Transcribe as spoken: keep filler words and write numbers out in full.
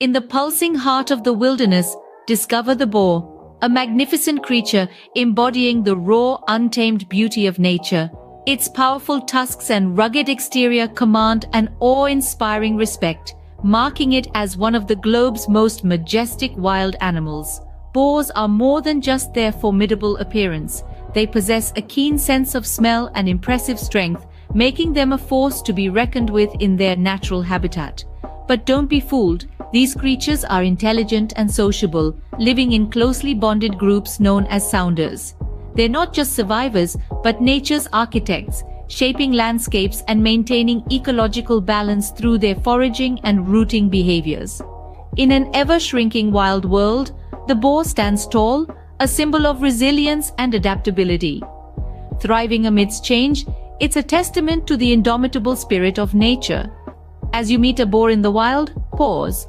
In the pulsing heart of the wilderness, discover the boar, a magnificent creature embodying the raw, untamed beauty of nature. Its powerful tusks and rugged exterior command an awe-inspiring respect, marking it as one of the globe's most majestic wild animals. Boars are more than just their formidable appearance. They possess a keen sense of smell and impressive strength, making them a force to be reckoned with in their natural habitat. But don't be fooled, these creatures are intelligent and sociable, living in closely bonded groups known as sounders. They're not just survivors, but nature's architects, shaping landscapes and maintaining ecological balance through their foraging and rooting behaviors. In an ever-shrinking wild world, the boar stands tall, a symbol of resilience and adaptability. Thriving amidst change, it's a testament to the indomitable spirit of nature. As you meet a boar in the wild, pause,